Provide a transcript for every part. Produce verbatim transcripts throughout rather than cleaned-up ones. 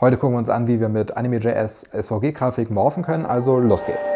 Heute gucken wir uns an, wie wir mit Anime.js S V G-Grafik morphen können, also los geht's!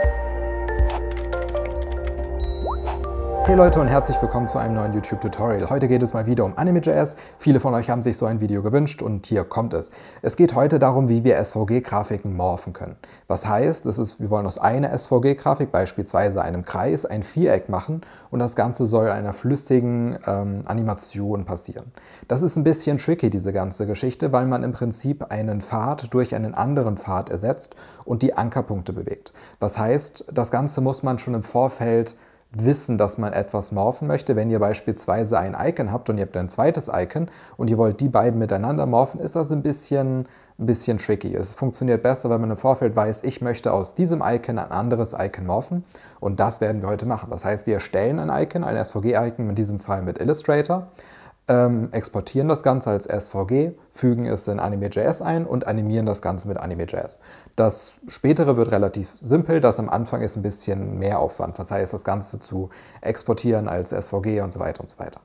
Hey Leute und herzlich willkommen zu einem neuen YouTube-Tutorial. Heute geht es mal wieder um Anime.js. Viele von euch haben sich so ein Video gewünscht und hier kommt es. Es geht heute darum, wie wir S V G-Grafiken morphen können. Was heißt, das ist, wir wollen aus einer S V G-Grafik, beispielsweise einem Kreis, ein Viereck machen und das Ganze soll einer flüssigen ähm, Animation passieren. Das ist ein bisschen tricky, diese ganze Geschichte, weil man im Prinzip einen Pfad durch einen anderen Pfad ersetzt und die Ankerpunkte bewegt. Was heißt, das Ganze muss man schon im Vorfeld wissen, dass man etwas morphen möchte. Wenn ihr beispielsweise ein Icon habt und ihr habt ein zweites Icon und ihr wollt die beiden miteinander morphen, ist das ein bisschen, ein bisschen tricky. Es funktioniert besser, wenn man im Vorfeld weiß, ich möchte aus diesem Icon ein anderes Icon morphen und das werden wir heute machen. Das heißt, wir erstellen ein Icon, ein S V G-Icon, in diesem Fall mit Illustrator, ähm, exportieren das Ganze als S V G, fügen es in Anime.js ein und animieren das Ganze mit Anime.js. Das Spätere wird relativ simpel, das am Anfang ist ein bisschen mehr Aufwand, das heißt, das Ganze zu exportieren als S V G und so weiter und so weiter.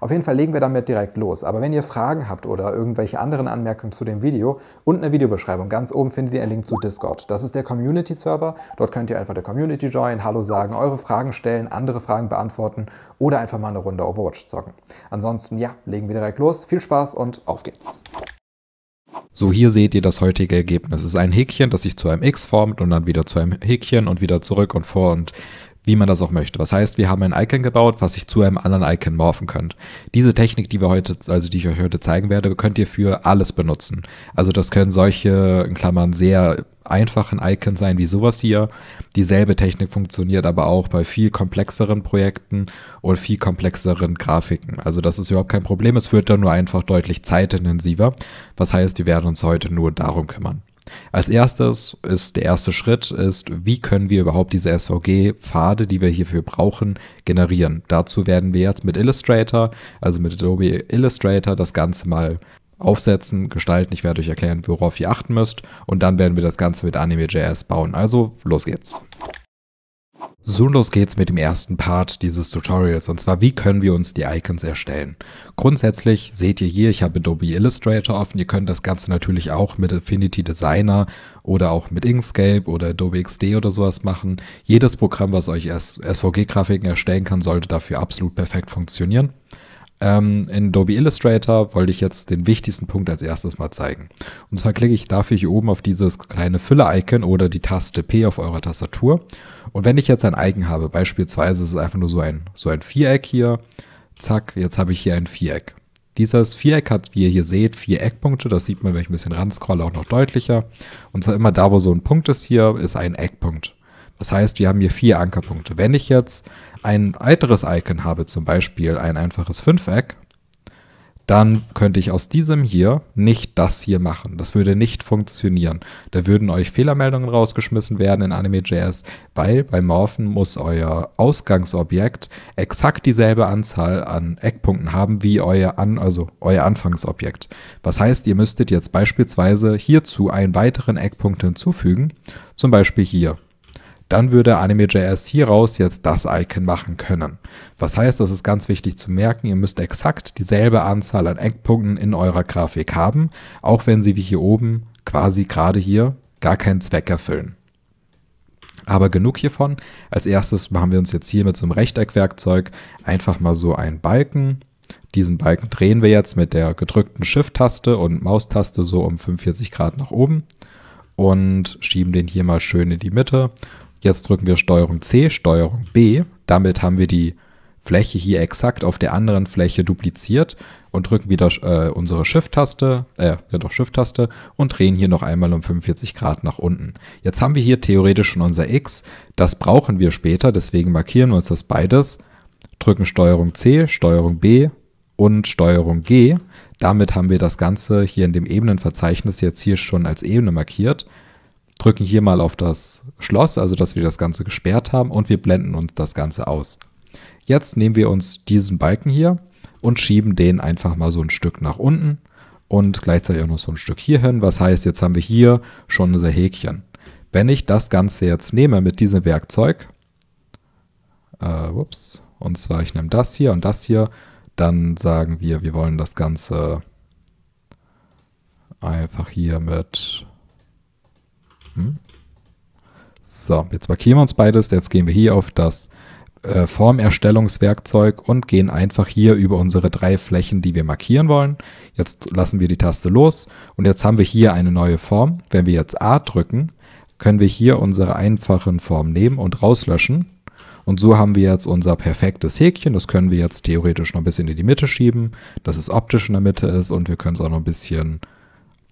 Auf jeden Fall legen wir damit direkt los, aber wenn ihr Fragen habt oder irgendwelche anderen Anmerkungen zu dem Video, unten in der Videobeschreibung, ganz oben findet ihr einen Link zu Discord. Das ist der Community-Server, dort könnt ihr einfach der Community joinen, Hallo sagen, eure Fragen stellen, andere Fragen beantworten oder einfach mal eine Runde Overwatch zocken. Ansonsten, ja, legen wir direkt los, viel Spaß und auf geht's! So, hier seht ihr das heutige Ergebnis. Es ist ein Häkchen, das sich zu einem X formt und dann wieder zu einem Häkchen und wieder zurück und vor und wie man das auch möchte. Das heißt, wir haben ein Icon gebaut, was sich zu einem anderen Icon morphen könnt. Diese Technik, die wir heute, also die ich euch heute zeigen werde, könnt ihr für alles benutzen. Also das können solche, in Klammern, sehr einfachen Icons sein wie sowas hier. Dieselbe Technik funktioniert aber auch bei viel komplexeren Projekten und viel komplexeren Grafiken. Also das ist überhaupt kein Problem. Es wird dann nur einfach deutlich zeitintensiver. Was heißt, wir werden uns heute nur darum kümmern. Als erstes ist der erste Schritt, ist, wie können wir überhaupt diese S V G-Pfade, die wir hierfür brauchen, generieren. Dazu werden wir jetzt mit Illustrator, also mit Adobe Illustrator, das Ganze mal aufsetzen, gestalten. Ich werde euch erklären, worauf ihr achten müsst und dann werden wir das Ganze mit Anime.js bauen. Also los geht's! So, los geht's mit dem ersten Part dieses Tutorials und zwar, wie können wir uns die Icons erstellen. Grundsätzlich seht ihr hier, ich habe Adobe Illustrator offen, ihr könnt das Ganze natürlich auch mit Affinity Designer oder auch mit Inkscape oder Adobe X D oder sowas machen. Jedes Programm, was euch S V G-Grafiken erstellen kann, sollte dafür absolut perfekt funktionieren. Ähm, in Adobe Illustrator wollte ich jetzt den wichtigsten Punkt als erstes mal zeigen. Und zwar klicke ich dafür hier oben auf dieses kleine Füller-Icon oder die Taste P auf eurer Tastatur. Und wenn ich jetzt ein Icon habe, beispielsweise ist es einfach nur so ein, so ein Viereck hier, zack, jetzt habe ich hier ein Viereck. Dieses Viereck hat, wie ihr hier seht, vier Eckpunkte, das sieht man, wenn ich ein bisschen ran scrolle, auch noch deutlicher. Und zwar immer da, wo so ein Punkt ist hier, ist ein Eckpunkt. Das heißt, wir haben hier vier Ankerpunkte. Wenn ich jetzt ein weiteres Icon habe, zum Beispiel ein einfaches Fünfeck, dann könnte ich aus diesem hier nicht das hier machen. Das würde nicht funktionieren. Da würden euch Fehlermeldungen rausgeschmissen werden in Anime.js, weil beim Morphen muss euer Ausgangsobjekt exakt dieselbe Anzahl an Eckpunkten haben wie euer, an, also euer Anfangsobjekt. Was heißt, ihr müsstet jetzt beispielsweise hierzu einen weiteren Eckpunkt hinzufügen, zum Beispiel hier. Dann würde Anime.js hieraus jetzt das Icon machen können. Was heißt, das ist ganz wichtig zu merken, ihr müsst exakt dieselbe Anzahl an Eckpunkten in eurer Grafik haben, auch wenn sie wie hier oben, quasi gerade hier, gar keinen Zweck erfüllen. Aber genug hiervon. Als erstes machen wir uns jetzt hier mit so einem Rechteckwerkzeug einfach mal so einen Balken. Diesen Balken drehen wir jetzt mit der gedrückten Shift-Taste und Maustaste so um fünfundvierzig Grad nach oben und schieben den hier mal schön in die Mitte. Jetzt drücken wir Steuerung C, Steuerung B. Damit haben wir die Fläche hier exakt auf der anderen Fläche dupliziert und drücken wieder äh, unsere Shift-Taste, äh, ja doch Shift-Taste und drehen hier noch einmal um fünfundvierzig Grad nach unten. Jetzt haben wir hier theoretisch schon unser X. Das brauchen wir später, deswegen markieren wir uns das beides. Drücken Steuerung C, Steuerung B und Steuerung G. Damit haben wir das Ganze hier in dem Ebenenverzeichnis jetzt hier schon als Ebene markiert. Drücken hier mal auf das Schloss, also dass wir das Ganze gesperrt haben und wir blenden uns das Ganze aus. Jetzt nehmen wir uns diesen Balken hier und schieben den einfach mal so ein Stück nach unten und gleichzeitig auch noch so ein Stück hier hin. Was heißt, jetzt haben wir hier schon unser Häkchen. Wenn ich das Ganze jetzt nehme mit diesem Werkzeug, äh, ups, und zwar ich nehme das hier und das hier, dann sagen wir, wir wollen das Ganze einfach hier mit... Hm? So, jetzt markieren wir uns beides. Jetzt gehen wir hier auf das äh, Formerstellungswerkzeug und gehen einfach hier über unsere drei Flächen, die wir markieren wollen. Jetzt lassen wir die Taste los und jetzt haben wir hier eine neue Form. Wenn wir jetzt A drücken, können wir hier unsere einfachen Formen nehmen und rauslöschen. Und so haben wir jetzt unser perfektes Häkchen. Das können wir jetzt theoretisch noch ein bisschen in die Mitte schieben, dass es optisch in der Mitte ist, und wir können es auch noch ein bisschen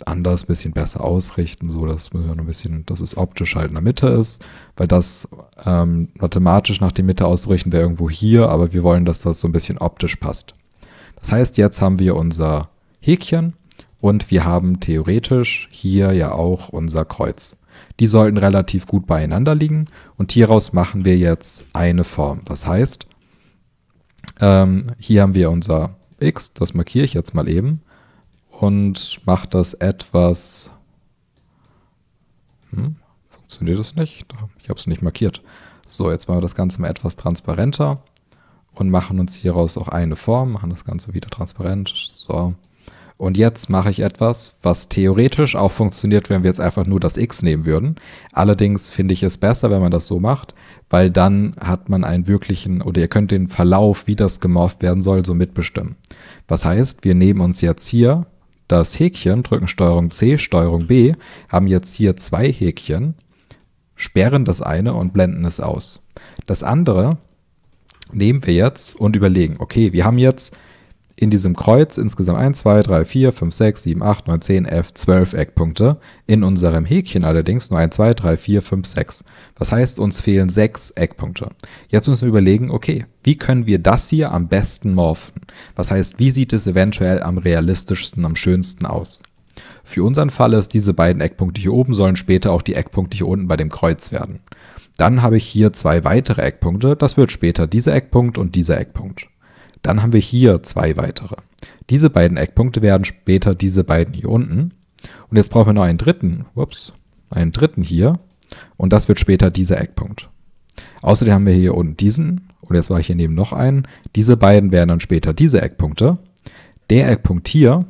anders, ein bisschen besser ausrichten, so dass wir noch ein bisschen, dass es optisch halt in der Mitte ist, weil das ähm, mathematisch nach der Mitte auszurichten wäre irgendwo hier, aber wir wollen, dass das so ein bisschen optisch passt. Das heißt, jetzt haben wir unser Häkchen und wir haben theoretisch hier ja auch unser Kreuz. Die sollten relativ gut beieinander liegen und hieraus machen wir jetzt eine Form. Das heißt, ähm, hier haben wir unser X, das markiere ich jetzt mal eben und mache das etwas... Hm, funktioniert das nicht? Ich habe es nicht markiert. So, jetzt machen wir das Ganze mal etwas transparenter und machen uns hieraus auch eine Form, machen das Ganze wieder transparent. So. Und jetzt mache ich etwas, was theoretisch auch funktioniert, wenn wir jetzt einfach nur das X nehmen würden. Allerdings finde ich es besser, wenn man das so macht, weil dann hat man einen wirklichen, oder ihr könnt den Verlauf, wie das gemorpht werden soll, so mitbestimmen. Was heißt, wir nehmen uns jetzt hier das Häkchen, drücken Steuerung C, Steuerung B, haben jetzt hier zwei Häkchen, sperren das eine und blenden es aus. Das andere nehmen wir jetzt und überlegen, okay, wir haben jetzt in diesem Kreuz insgesamt eins, zwei, drei, vier, fünf, sechs, sieben, acht, neun, zehn, elf, zwölf Eckpunkte. In unserem Häkchen allerdings nur eins, zwei, drei, vier, fünf, sechs. Das heißt, uns fehlen sechs Eckpunkte. Jetzt müssen wir überlegen, okay, wie können wir das hier am besten morphen? Was heißt, wie sieht es eventuell am realistischsten, am schönsten aus? Für unseren Fall ist, diese beiden Eckpunkte hier oben sollen später auch die Eckpunkte hier unten bei dem Kreuz werden. Dann habe ich hier zwei weitere Eckpunkte. Das wird später dieser Eckpunkt und dieser Eckpunkt. Dann haben wir hier zwei weitere. Diese beiden Eckpunkte werden später diese beiden hier unten. Und jetzt brauchen wir noch einen dritten, ups, einen dritten hier. Und das wird später dieser Eckpunkt. Außerdem haben wir hier unten diesen. Und jetzt mache ich hier neben noch einen. Diese beiden werden dann später diese Eckpunkte. Der Eckpunkt hier,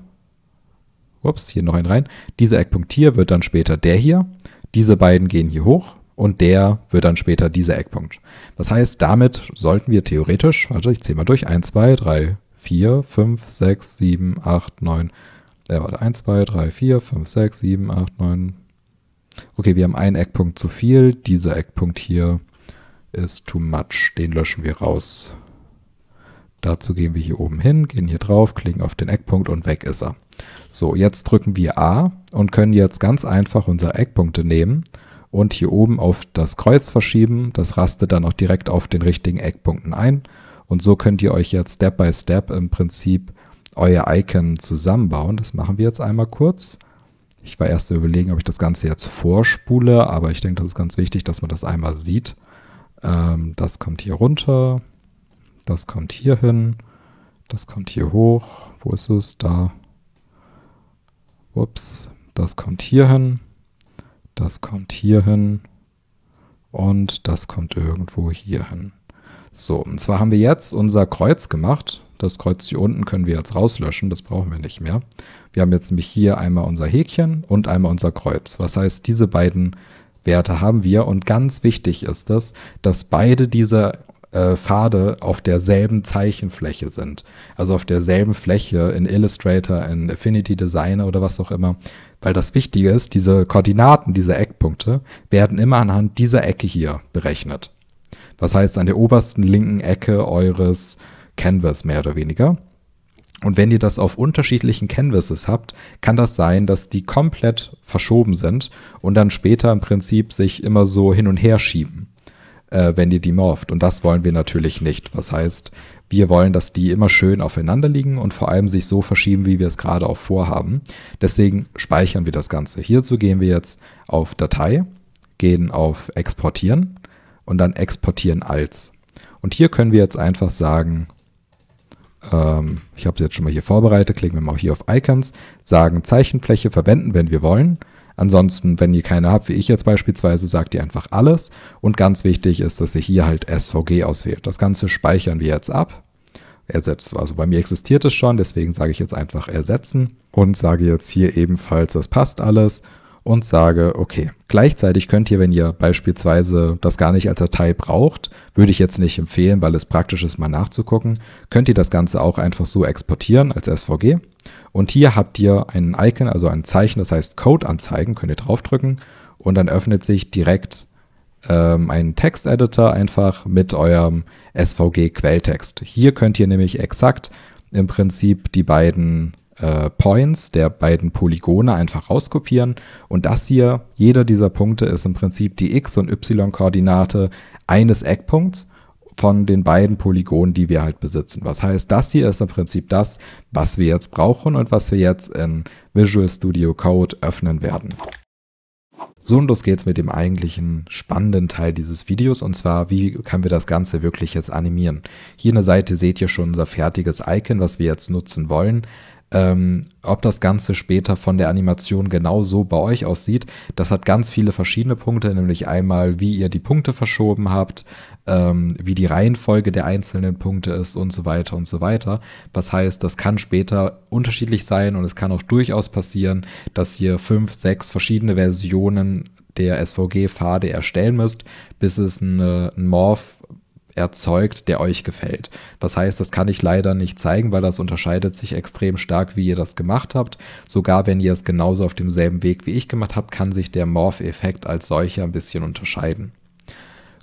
ups, hier noch einen rein. Dieser Eckpunkt hier wird dann später der hier. Diese beiden gehen hier hoch. Und der wird dann später dieser Eckpunkt. Das heißt, damit sollten wir theoretisch, warte, ich zähle mal durch, eins, zwei, drei, vier, fünf, sechs, sieben, acht, neun, äh, warte, eins, zwei, drei, vier, fünf, sechs, sieben, acht, neun, okay, wir haben einen Eckpunkt zu viel, dieser Eckpunkt hier ist too much, den löschen wir raus. Dazu gehen wir hier oben hin, gehen hier drauf, klicken auf den Eckpunkt und weg ist er. So, jetzt drücken wir A und können jetzt ganz einfach unsere Eckpunkte nehmen und hier oben auf das Kreuz verschieben. Das rastet dann auch direkt auf den richtigen Eckpunkten ein. Und so könnt ihr euch jetzt Step by Step im Prinzip euer Icon zusammenbauen. Das machen wir jetzt einmal kurz. Ich war erst überlegen, ob ich das Ganze jetzt vorspule, aber ich denke, das ist ganz wichtig, dass man das einmal sieht. Ähm, das kommt hier runter, das kommt hier hin, das kommt hier hoch. Wo ist es? Da. Ups, das kommt hier hin. Das kommt hier hin und das kommt irgendwo hier hin. So, und zwar haben wir jetzt unser Kreuz gemacht. Das Kreuz hier unten können wir jetzt rauslöschen, das brauchen wir nicht mehr. Wir haben jetzt nämlich hier einmal unser Häkchen und einmal unser Kreuz. Was heißt, diese beiden Werte haben wir und ganz wichtig ist es, dass beide diese äh, Pfade auf derselben Zeichenfläche sind. Also auf derselben Fläche in Illustrator, in Affinity Designer oder was auch immer. Weil das Wichtige ist, diese Koordinaten, diese Eckpunkte, werden immer anhand dieser Ecke hier berechnet. Was heißt, an der obersten linken Ecke eures Canvas mehr oder weniger. Und wenn ihr das auf unterschiedlichen Canvases habt, kann das sein, dass die komplett verschoben sind und dann später im Prinzip sich immer so hin und her schieben, äh, wenn ihr die morpht. Und das wollen wir natürlich nicht. Was heißt, wir wollen, dass die immer schön aufeinander liegen und vor allem sich so verschieben, wie wir es gerade auch vorhaben. Deswegen speichern wir das Ganze. Hierzu gehen wir jetzt auf Datei, gehen auf Exportieren und dann Exportieren als. Und hier können wir jetzt einfach sagen, ähm, ich habe es jetzt schon mal hier vorbereitet, klicken wir mal hier auf Icons, sagen Zeichenfläche verwenden, wenn wir wollen. Ansonsten, wenn ihr keine habt, wie ich jetzt beispielsweise, sagt ihr einfach alles. Und ganz wichtig ist, dass ihr hier halt S V G auswählt. Das Ganze speichern wir jetzt ab. ersetzt. Also bei mir existiert es schon, deswegen sage ich jetzt einfach ersetzen und sage jetzt hier ebenfalls, das passt alles und sage okay. Gleichzeitig könnt ihr, wenn ihr beispielsweise das gar nicht als Datei braucht, würde ich jetzt nicht empfehlen, weil es praktisch ist, mal nachzugucken, könnt ihr das Ganze auch einfach so exportieren als S V G. Und hier habt ihr ein Icon, also ein Zeichen, das heißt Code anzeigen, könnt ihr draufdrücken und dann öffnet sich direkt ähm, ein Texteditor einfach mit eurem S V G-Quelltext. Hier könnt ihr nämlich exakt im Prinzip die beiden äh, Points der beiden Polygone einfach rauskopieren und das hier, jeder dieser Punkte ist im Prinzip die X- und Y-Koordinate eines Eckpunkts von den beiden Polygonen, die wir halt besitzen. Was heißt, das hier ist im Prinzip das, was wir jetzt brauchen und was wir jetzt in Visual Studio Code öffnen werden. So, und los geht's mit dem eigentlichen spannenden Teil dieses Videos, und zwar, wie können wir das Ganze wirklich jetzt animieren? Hier an der Seite seht ihr schon unser fertiges Icon, was wir jetzt nutzen wollen. Ähm, ob das Ganze später von der Animation genauso bei euch aussieht, das hat ganz viele verschiedene Punkte, nämlich einmal, wie ihr die Punkte verschoben habt, ähm, wie die Reihenfolge der einzelnen Punkte ist und so weiter und so weiter. Was heißt, das kann später unterschiedlich sein und es kann auch durchaus passieren, dass ihr fünf, sechs verschiedene Versionen der S V G-Pfade erstellen müsst, bis es eine, ein Morph erzeugt, der euch gefällt. Das heißt, das kann ich leider nicht zeigen, weil das unterscheidet sich extrem stark, wie ihr das gemacht habt. Sogar wenn ihr es genauso auf demselben Weg wie ich gemacht habt, kann sich der Morph-Effekt als solcher ein bisschen unterscheiden.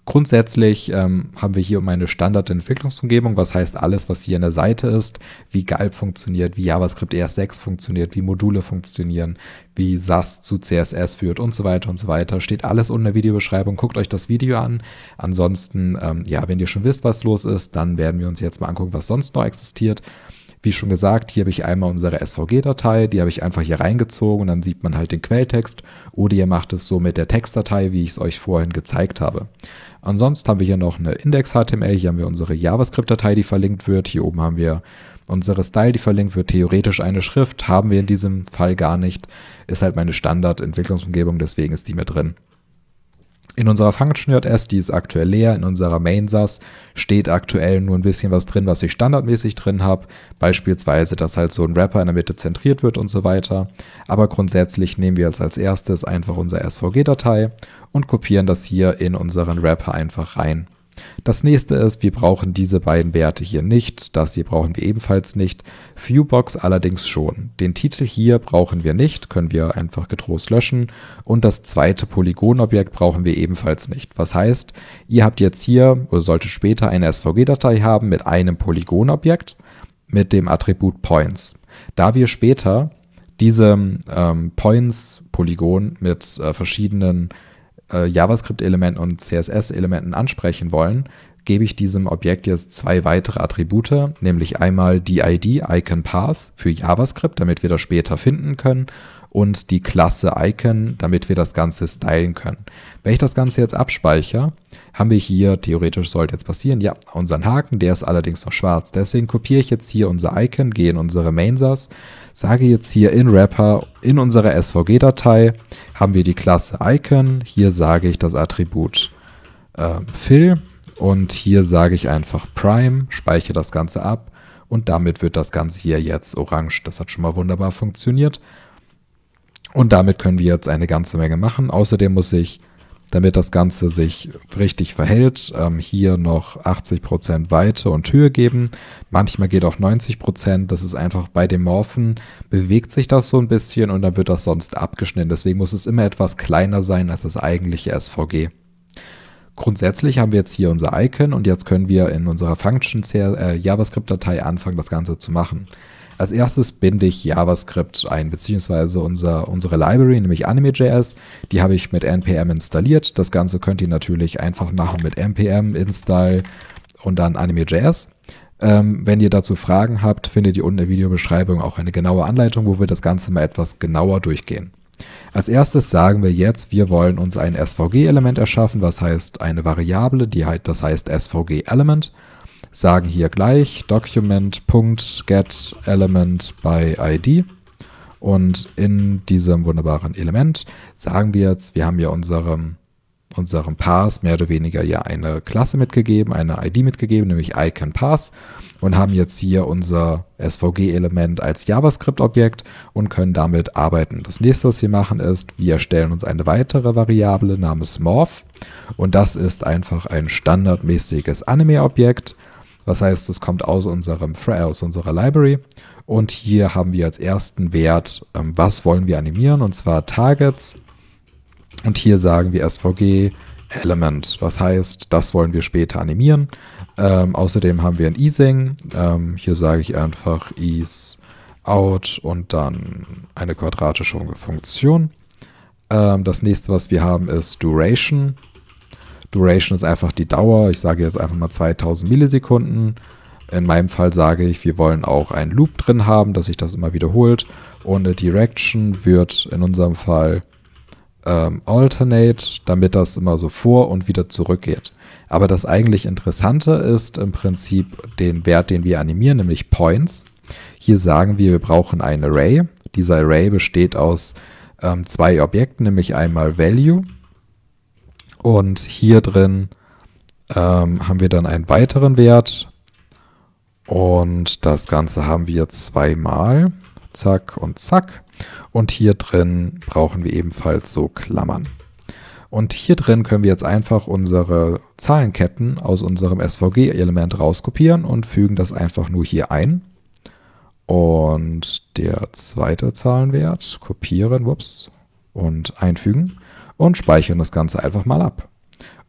Grundsätzlich ähm, haben wir hier um eine Standardentwicklungsumgebung, was heißt alles, was hier an der Seite ist, wie Gulp funktioniert, wie JavaScript E S sechs funktioniert, wie Module funktionieren, wie S A S zu C S S führt und so weiter und so weiter. Steht alles unten in der Videobeschreibung, guckt euch das Video an. Ansonsten, ähm, ja, wenn ihr schon wisst, was los ist, dann werden wir uns jetzt mal angucken, was sonst noch existiert. Wie schon gesagt, hier habe ich einmal unsere S V G-Datei, die habe ich einfach hier reingezogen und dann sieht man halt den Quelltext, oder ihr macht es so mit der Textdatei, wie ich es euch vorhin gezeigt habe. Ansonsten haben wir hier noch eine Index-H T M L, hier haben wir unsere JavaScript-Datei, die verlinkt wird, hier oben haben wir unsere Style, die verlinkt wird, theoretisch eine Schrift, haben wir in diesem Fall gar nicht, ist halt meine Standard-Entwicklungsumgebung, deswegen ist die mit drin. In unserer Function.js, die ist aktuell leer, in unserer Main-S A S steht aktuell nur ein bisschen was drin, was ich standardmäßig drin habe, beispielsweise, dass halt so ein Wrapper in der Mitte zentriert wird und so weiter. Aber grundsätzlich nehmen wir jetzt als erstes einfach unsere S V G-Datei und kopieren das hier in unseren Wrapper einfach rein. Das nächste ist, wir brauchen diese beiden Werte hier nicht, das hier brauchen wir ebenfalls nicht, Viewbox allerdings schon. Den Titel hier brauchen wir nicht, können wir einfach getrost löschen, und das zweite Polygonobjekt brauchen wir ebenfalls nicht. Was heißt, ihr habt jetzt hier oder solltet später eine S V G-Datei haben mit einem Polygonobjekt mit dem Attribut Points. Da wir später diese ähm, Points-Polygon mit äh, verschiedenen JavaScript-Elementen und C S S-Elementen ansprechen wollen, gebe ich diesem Objekt jetzt zwei weitere Attribute, nämlich einmal die I D IconPath für JavaScript, damit wir das später finden können, und die Klasse Icon, damit wir das Ganze stylen können. Wenn ich das Ganze jetzt abspeichere, haben wir hier, theoretisch sollte jetzt passieren, ja, unseren Haken, der ist allerdings noch schwarz, deswegen kopiere ich jetzt hier unser Icon, gehe in unsere Main-S A S, sage jetzt hier in Wrapper, in unserer S V G-Datei haben wir die Klasse Icon, hier sage ich das Attribut äh, Fill und hier sage ich einfach Prime, speichere das Ganze ab und damit wird das Ganze hier jetzt orange. Das hat schon mal wunderbar funktioniert und damit können wir jetzt eine ganze Menge machen. Außerdem muss ich, damit das Ganze sich richtig verhält, ähm, hier noch achtzig Prozent Weite und Höhe geben. Manchmal geht auch neunzig Prozent. Das ist einfach bei dem Morphen, bewegt sich das so ein bisschen und dann wird das sonst abgeschnitten. Deswegen muss es immer etwas kleiner sein als das eigentliche S V G. Grundsätzlich haben wir jetzt hier unser Icon und jetzt können wir in unserer Function äh, JavaScript-Datei anfangen, das Ganze zu machen. Als erstes binde ich JavaScript ein, beziehungsweise unser, unsere Library, nämlich Anime.js. Die habe ich mit N P M installiert. Das Ganze könnt ihr natürlich einfach machen mit N P M, Install und dann Anime.js. Ähm, wenn ihr dazu Fragen habt, findet ihr unten in der Videobeschreibung auch eine genaue Anleitung, wo wir das Ganze mal etwas genauer durchgehen. Als erstes sagen wir jetzt, wir wollen uns ein S V G-Element erschaffen, was heißt eine Variable, die halt, das heißt S V G-Element. Sagen hier gleich document.getElement by I D und in diesem wunderbaren Element sagen wir jetzt, wir haben ja unsere, unserem Parse mehr oder weniger ja eine Klasse mitgegeben, eine I D mitgegeben, nämlich IconParse, und haben jetzt hier unser S V G-Element als JavaScript-Objekt und können damit arbeiten. Das nächste, was wir machen, ist, wir erstellen uns eine weitere Variable namens Morph, und das ist einfach ein standardmäßiges Anime-Objekt. Das heißt, es kommt aus, unserem, aus unserer Library, und hier haben wir als ersten Wert, was wollen wir animieren, und zwar Targets. Und hier sagen wir S V G Element, was heißt, das wollen wir später animieren. Ähm, außerdem haben wir ein Easing, ähm, hier sage ich einfach Ease Out und dann eine quadratische Funktion. Ähm, das nächste, was wir haben, ist Duration. Duration ist einfach die Dauer, ich sage jetzt einfach mal zweitausend Millisekunden. In meinem Fall sage ich, wir wollen auch einen Loop drin haben, dass sich das immer wiederholt. Und eine Direction wird in unserem Fall ähm, Alternate, damit das immer so vor und wieder zurück geht. Aber das eigentlich Interessante ist im Prinzip den Wert, den wir animieren, nämlich Points. Hier sagen wir, wir brauchen ein Array. Dieser Array besteht aus ähm, zwei Objekten, nämlich einmal Value. Und hier drin ähm, haben wir dann einen weiteren Wert. Und das Ganze haben wir zweimal. Zack und zack. Und hier drin brauchen wir ebenfalls so Klammern. Und hier drin können wir jetzt einfach unsere Zahlenketten aus unserem S V G-Element rauskopieren und fügen das einfach nur hier ein. Und der zweite Zahlenwert kopieren, ups, und einfügen und speichern das Ganze einfach mal ab.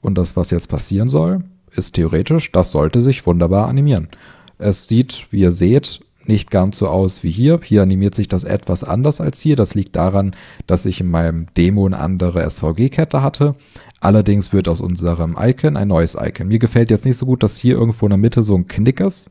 Und das, was jetzt passieren soll, ist theoretisch, das sollte sich wunderbar animieren. Es sieht, wie ihr seht, nicht ganz so aus wie hier. Hier animiert sich das etwas anders als hier. Das liegt daran, dass ich in meinem Demo eine andere S V G-Kette hatte. Allerdings wird aus unserem Icon ein neues Icon. Mir gefällt jetzt nicht so gut, dass hier irgendwo in der Mitte so ein Knick ist.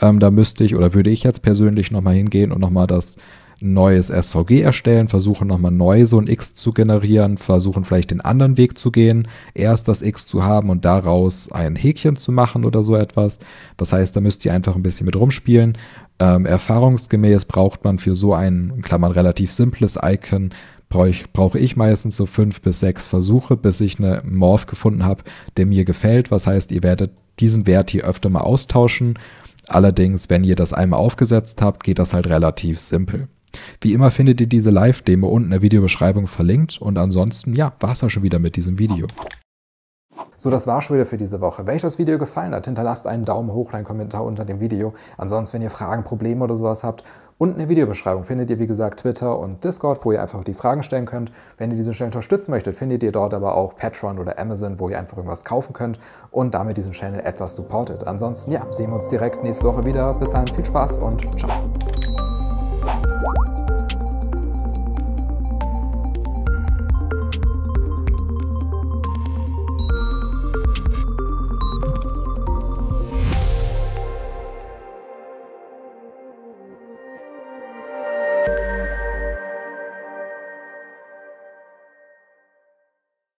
Ähm, da müsste ich oder würde ich jetzt persönlich nochmal hingehen und nochmal das neues S V G erstellen, versuchen nochmal neu so ein X zu generieren, versuchen vielleicht den anderen Weg zu gehen, erst das X zu haben und daraus ein Häkchen zu machen oder so etwas. Das heißt, da müsst ihr einfach ein bisschen mit rumspielen. Ähm, erfahrungsgemäß braucht man für so ein, in Klammern, relativ simples Icon, brauche ich meistens so fünf bis sechs Versuche, bis ich eine Morph gefunden habe, der mir gefällt. Was heißt, ihr werdet diesen Wert hier öfter mal austauschen. Allerdings, wenn ihr das einmal aufgesetzt habt, geht das halt relativ simpel. Wie immer findet ihr diese Live-Demo unten in der Videobeschreibung verlinkt, und ansonsten, ja, war es ja schon wieder mit diesem Video. So, das war schon wieder für diese Woche. Wenn euch das Video gefallen hat, hinterlasst einen Daumen hoch, einen Kommentar unter dem Video. Ansonsten, wenn ihr Fragen, Probleme oder sowas habt, unten in der Videobeschreibung findet ihr, wie gesagt, Twitter und Discord, wo ihr einfach die Fragen stellen könnt. Wenn ihr diese Stellen unterstützen möchtet, findet ihr dort aber auch Patreon oder Amazon, wo ihr einfach irgendwas kaufen könnt und damit diesen Channel etwas supportet. Ansonsten, ja, sehen wir uns direkt nächste Woche wieder. Bis dahin, viel Spaß und ciao.